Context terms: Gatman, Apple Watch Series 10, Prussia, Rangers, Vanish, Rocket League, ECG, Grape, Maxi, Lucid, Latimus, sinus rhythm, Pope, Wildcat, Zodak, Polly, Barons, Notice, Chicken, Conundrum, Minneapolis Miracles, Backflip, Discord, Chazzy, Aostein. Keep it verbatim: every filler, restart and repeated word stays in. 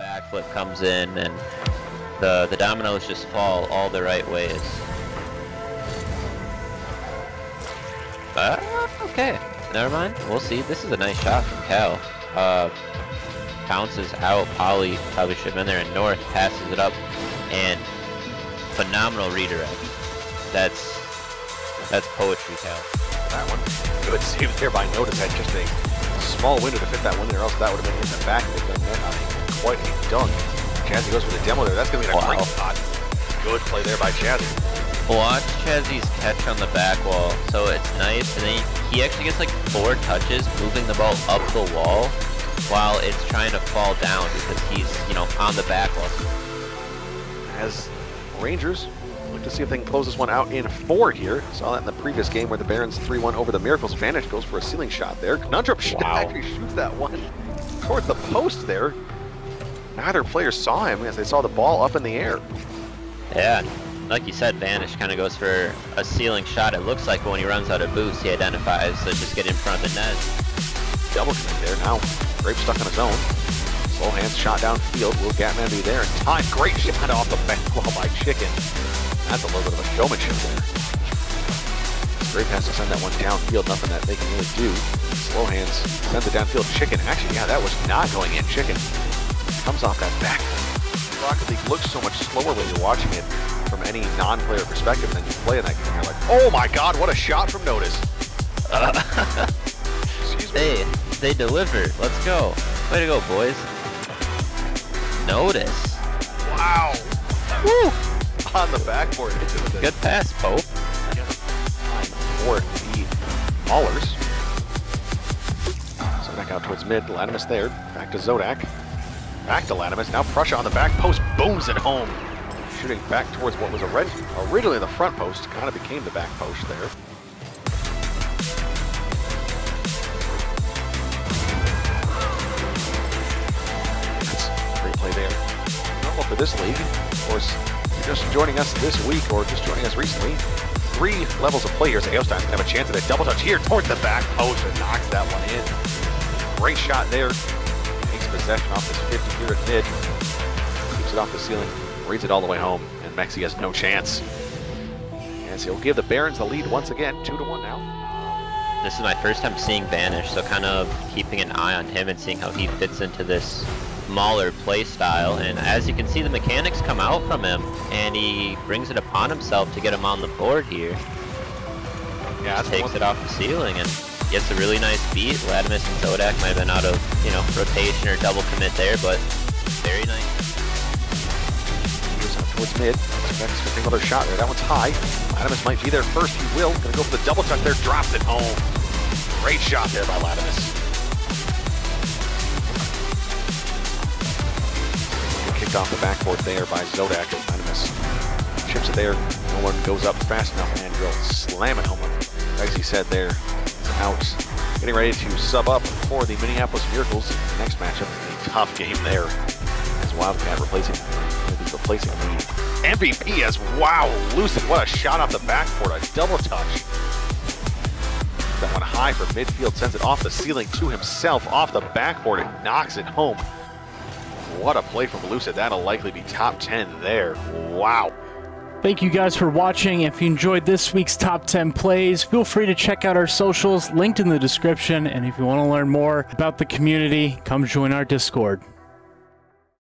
backflip comes in, and the, the dominoes just fall all the right ways. Uh, okay, never mind. We'll see. This is a nice shot from Cal. Uh, bounces out. Polly probably should have been there, and North passes it up, and phenomenal redirect. That's that's poetry, Cal. That one, good save there by Notice. I just think small window to fit that one there, else that would have been in the back. They've done that. I mean, quite a dunk. Chazzy goes for the demo there. That's gonna be a wow. Great spot. Good play there by Chazzy. Watch Chazzy's catch on the back wall. So it's nice, and then he actually gets like four touches moving the ball up the wall while it's trying to fall down because he's, you know, on the back wall. As Rangers look to see if they can close this one out in four here. Saw that in the previous game where the Barons three one over the Miracles. Vanish goes for a ceiling shot there. Conundrum wow. actually shoots that one towards the post there. Neither player saw him as they saw the ball up in the air. Yeah, like you said, Vanish kind of goes for a ceiling shot. It looks like when he runs out of boost, he identifies to just get in front of the net. Double connect there. Now Grape stuck on his own. Slow hands shot downfield. Will Gatman be there in time? Great shot off the back wall by Chicken. That's a little bit of a showmanship there. Grape has to send that one downfield. Nothing that they can really do. Slow hands sends it downfield. Chicken. Actually, yeah, that was not going in. Chicken comes off that back. Rocket League looks so much slower when you're watching it from any non-player perspective, and then you play in that game, you're like, oh my god, what a shot from Notice. Uh, Excuse me. Hey, they delivered. Let's go. Way to go, boys. Notice. Wow. Woo! On the backboard. Good pass, Pope. Yeah. For the Maulers. So back out towards mid. Latimus there. Back to Zodak. Back to Latimus, now Prussia on the back post, booms it home. Shooting back towards what was originally the front post, kind of became the back post there. That's a great play there. Normal for this league. Of course, if you're just joining us this week or just joining us recently, three levels of players. Aostein can have a chance at a double touch here towards the back post and knocks that one in. Great shot there. Possession off this fifty here at mid. Keeps it off the ceiling, reads it all the way home, and Maxi has no chance. As he'll give the Barons the lead once again, two to one now. This is my first time seeing Vanish, so kind of keeping an eye on him and seeing how he fits into this Mauler play style. And as you can see, the mechanics come out from him, and he brings it upon himself to get him on the board here. Yeah, that's takes it off the ceiling and gets a really nice beat. Latimus and Zodak might have been out of, you know, rotation or double commit there, but very nice. Here's out towards mid. Expects another shot there. That one's high. Latimus might be there first. He will. Gonna go for the double touch there. Drops it home. Great shot there by Latimus. Kicked off the backboard there by Zodak. Latimus chips it there. No one goes up fast enough, and he'll slam it home. As he said there. Out. Getting ready to sub up for the Minneapolis Miracles. Next matchup, a tough game there. As Wildcat replacing, replacing the M V P as wow, Lucid. What a shot off the backboard, a double touch. That one high for midfield, sends it off the ceiling to himself, off the backboard, and knocks it home. What a play from Lucid. That'll likely be top ten there. Wow. Thank you guys for watching. If you enjoyed this week's top ten plays, feel free to check out our socials linked in the description. And if you want to learn more about the community, come join our Discord.